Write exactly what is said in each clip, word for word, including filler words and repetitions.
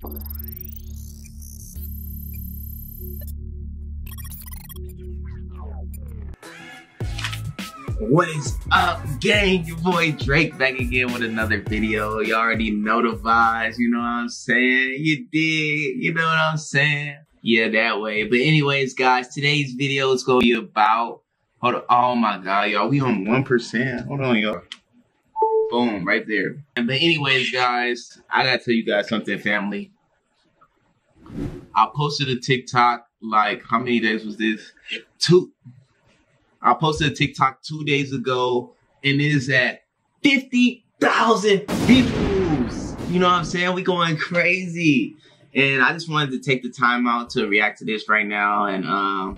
What is up, gang? Your boy Drake back again with another video. You already know the vibes, you know what I'm saying? You dig, you know what I'm saying? Yeah, that way. But anyways, guys, today's video is gonna be about, hold on, oh my God, y'all, we on one percent. Hold on, y'all. Boom, right there. But anyways, guys, I gotta tell you guys something, family. I posted a TikTok, like, how many days was this? Two. I posted a TikTok two days ago, and it is at fifty thousand views. You know what I'm saying? We going crazy. And I just wanted to take the time out to react to this right now. And um,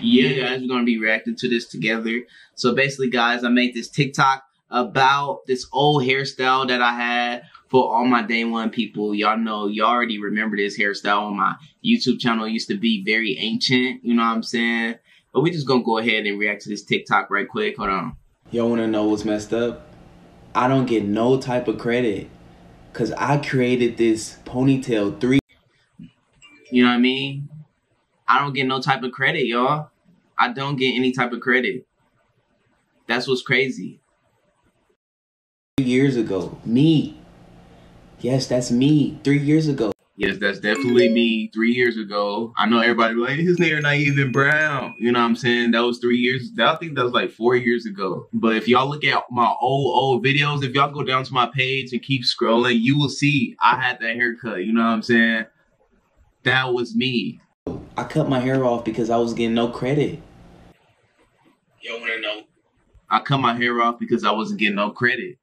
yeah, guys, we're going to be reacting to this together. So basically, guys, I made this TikTok about this old hairstyle that I had for all my day one people. Y'all know, y'all already remember this hairstyle on my YouTube channel. It used to be very ancient. You know what I'm saying? But we're just gonna go ahead and react to this TikTok right quick. Hold on. Y'all wanna know what's messed up? I don't get no type of credit because I created this ponytail three. You know what I mean? I don't get no type of credit, y'all. I don't get any type of credit. That's what's crazy. Three years ago, me. Yes, that's me. Three years ago. Yes, that's definitely me three years ago. I know everybody like, his hair not even brown. You know what I'm saying? That was three years. I think that was like four years ago. But if y'all look at my old, old videos, if y'all go down to my page and keep scrolling, you will see I had that haircut. You know what I'm saying? That was me. I cut my hair off because I was getting no credit. Y'all want to know? I cut my hair off because I wasn't getting no credit.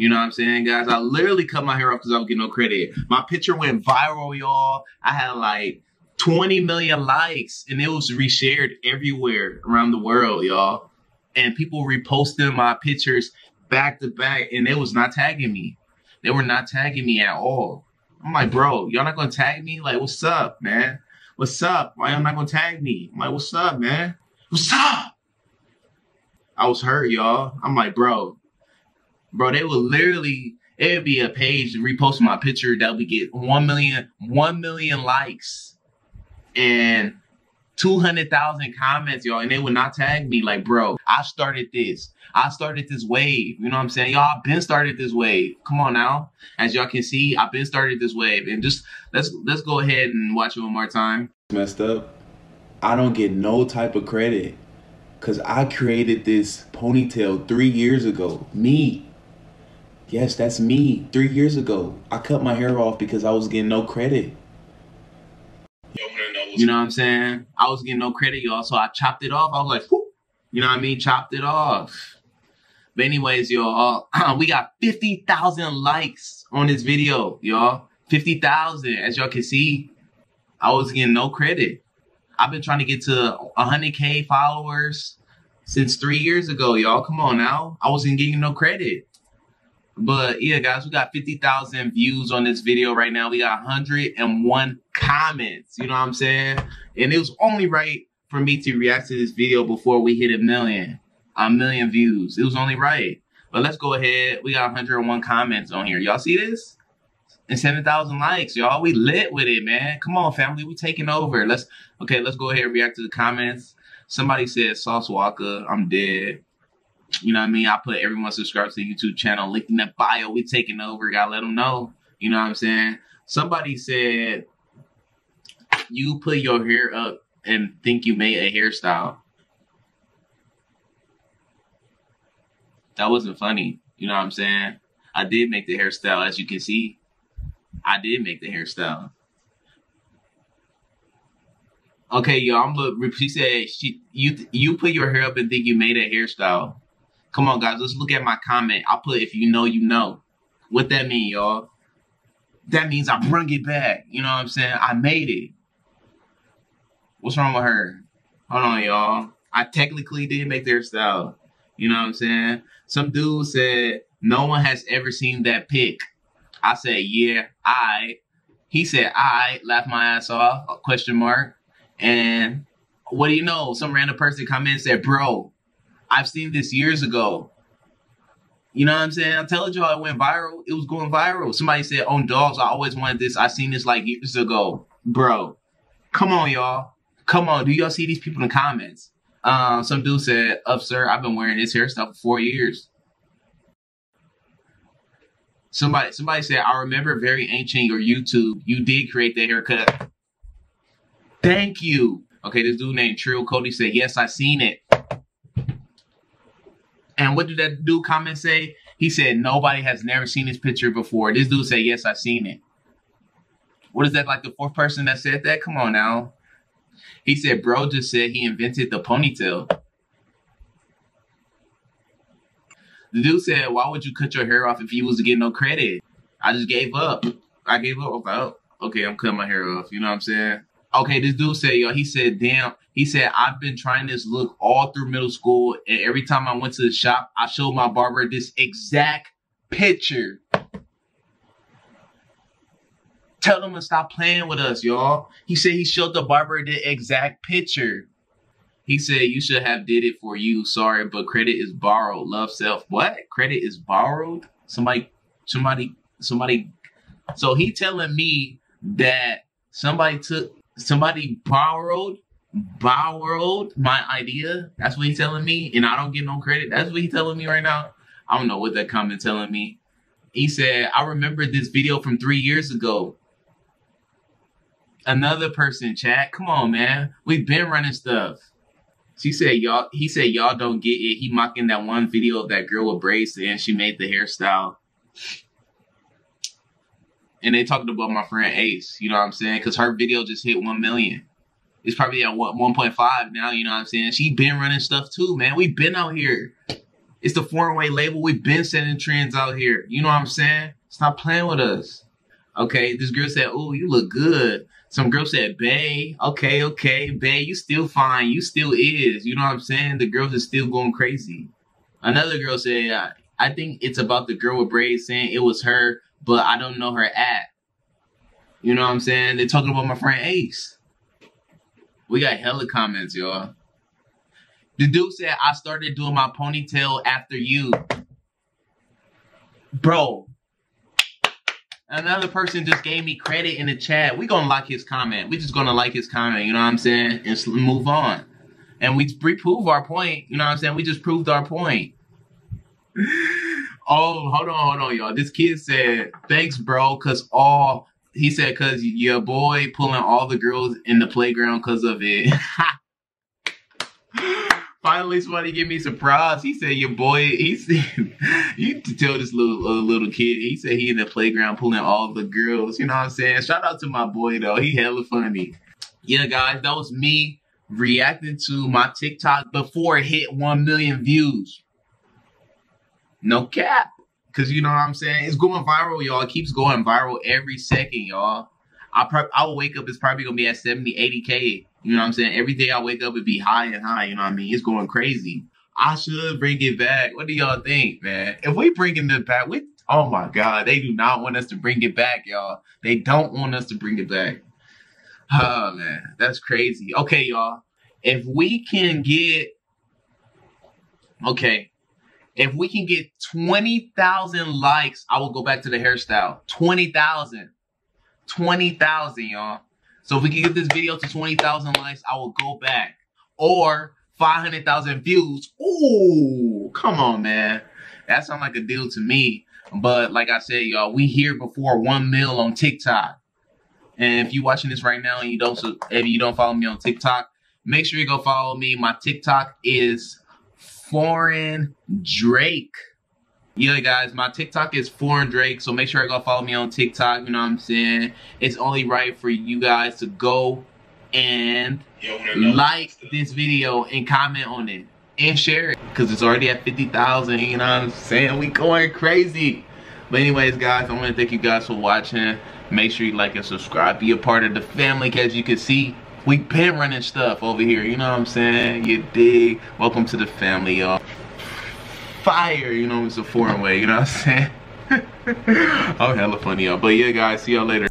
You know what I'm saying, guys? I literally cut my hair off because I was getting no credit. My picture went viral, y'all. I had like twenty million likes, and it was reshared everywhere around the world, y'all. And people reposted my pictures back to back, and they was not tagging me. They were not tagging me at all. I'm like, bro, y'all not going to tag me? Like, what's up, man? What's up? Why y'all not going to tag me? I'm like, what's up, man? What's up? I was hurt, y'all. I'm like, bro. Bro, they would literally, it would be a page to repost my picture that would get one million, one million likes and two hundred thousand comments, y'all. And they would not tag me like, bro, I started this. I started this wave. You know what I'm saying? Y'all, I've been started this wave. Come on now. As y'all can see, I've been started this wave. And just, let's, let's go ahead and watch it one more time. Messed up. I don't get no type of credit because I created this ponytail three years ago. Me. Yes, that's me. Three years ago, I cut my hair off because I was getting no credit. You know what I'm saying? I was getting no credit, y'all, so I chopped it off. I was like, whoop. You know what I mean? Chopped it off. But anyways, y'all, uh, we got fifty thousand likes on this video, y'all. fifty thousand. As y'all can see, I was getting no credit. I've been trying to get to one hundred K followers since three years ago, y'all. Come on now. I wasn't getting no credit. But yeah, guys, we got fifty thousand views on this video right now. We got one hundred and one comments. You know what I'm saying? And it was only right for me to react to this video before we hit a million, a million views. It was only right. But let's go ahead. We got one hundred and one comments on here. Y'all see this? And seven thousand likes, y'all. We lit with it, man. Come on, family. We taking over. Let's okay. Let's go ahead and react to the comments. Somebody said, "Sauce Walker, I'm dead." You know what I mean? I put everyone subscribes to the YouTube channel. Link in the bio. We taking over. Gotta let them know. You know what I'm saying? Somebody said, you put your hair up and think you made a hairstyle. That wasn't funny. You know what I'm saying? I did make the hairstyle. As you can see, I did make the hairstyle. Okay, y'all, I'm look. She said, she, you, you put your hair up and think you made a hairstyle. Come on, guys. Let's look at my comment. I put, if you know, you know. What that mean, y'all? That means I brung it back. You know what I'm saying? I made it. What's wrong with her? Hold on, y'all. I technically did make the hairstyle. You know what I'm saying? Some dude said, no one has ever seen that pic. I said, yeah, I. He said, I. Laugh my ass off, question mark. And what do you know? Some random person come in and said, bro, I've seen this years ago. You know what I'm saying? I told y'all it went viral. It was going viral. Somebody said, "Oh, dogs, I always wanted this. I seen this like years ago." Bro, come on, y'all. Come on. Do y'all see these people in the comments? Um, some dude said, "Up, sir, I've been wearing this hairstyle for four years. Somebody somebody said, "I remember very ancient your YouTube. You did create that haircut. Thank you." Okay, this dude named Trill Cody said, "Yes, I seen it." And what did that dude comment say? He said, "Nobody has never seen this picture before." This dude said, "Yes, I seen it." What is that, like the fourth person that said that? Come on now. He said, "Bro just said he invented the ponytail." The dude said, "Why would you cut your hair off if you was to get no credit? I just gave up. I gave up about, okay, I'm cutting my hair off." You know what I'm saying? Okay, this dude said, yo, he said, damn, he said, "I've been trying this look all through middle school. And every time I went to the shop, I showed my barber this exact picture." Tell him to stop playing with us, y'all. He said he showed the barber the exact picture. He said, "You should have did it for you. Sorry, but credit is borrowed. Love, self." What? Credit is borrowed? Somebody, somebody, somebody. So he telling me that somebody took, somebody borrowed, borrowed my idea. That's what he's telling me. And I don't get no credit. That's what he's telling me right now. I don't know what that comment telling me. He said, "I remember this video from three years ago." Another person, chat. Come on, man. We've been running stuff. She said, y'all, he said, "Y'all don't get it. He mocking that one video of that girl with braids and she made the hairstyle." And they talked about my friend Ace, you know what I'm saying? Because her video just hit one million. It's probably at one point five now, you know what I'm saying? She been running stuff too, man. We've been out here. It's the Foreign Way label. We've been setting trends out here. You know what I'm saying? Stop playing with us. Okay, this girl said, "Oh, you look good." Some girl said, "Bae, okay, okay, bae, you still fine. You still is." You know what I'm saying? The girls are still going crazy. Another girl said, I, I think it's about the girl with braids saying it was her, but I don't know her at. You know what I'm saying? They're talking about my friend Ace. We got hella comments, y'all. The dude said, "I started doing my ponytail after you." Bro. Another person just gave me credit in the chat. We gonna like his comment. We just gonna like his comment, you know what I'm saying? And move on. And we prove our point, you know what I'm saying? We just proved our point. Oh, hold on, hold on, y'all. This kid said, "Thanks, bro, cause all," he said, "cause your boy pulling all the girls in the playground cause of it." Finally, somebody give me surprise. He said, "Your boy," he said, you tell this little uh, little kid, he said he in the playground pulling all the girls. You know what I'm saying? Shout out to my boy, though. He hella funny. Yeah, guys, that was me reacting to my TikTok before it hit one million views. No cap. Because you know what I'm saying? It's going viral, y'all. It keeps going viral every second, y'all. I'll, I'll wake up, it's probably going to be at seventy, eighty K. You know what I'm saying? Every day I wake up, it'd be high and high. You know what I mean? It's going crazy. I should bring it back. What do y'all think, man? If we bringing it back, we, oh my God, they do not want us to bring it back, y'all. They don't want us to bring it back. Oh, man, that's crazy. Okay, y'all. If we can get, okay, if we can get twenty thousand likes, I will go back to the hairstyle. twenty thousand. twenty thousand, y'all. So if we can get this video to twenty thousand likes, I will go back. Or five hundred thousand views. Ooh, come on, man. That sounds like a deal to me. But like I said, y'all, we here before one mil on TikTok. And if you're watching this right now and you don't, if you don't follow me on TikTok, make sure you go follow me. My TikTok is Foreign Drake. Yeah, guys, my TikTok is Foreign Drake, so make sure you go follow me on TikTok, you know what I'm saying? It's only right for you guys to go and like this video and comment on it and share it because it's already at fifty thousand, you know what I'm saying? We going crazy. But anyways, guys, I want to thank you guys for watching. Make sure you like and subscribe. Be a part of the family, as you can see. We've been running stuff over here, you know what I'm saying? You dig? Welcome to the family, y'all. Fire, you know, it's a Foreign Way, you know what I'm saying? I'm hella funny, y'all. But yeah, guys, see y'all later.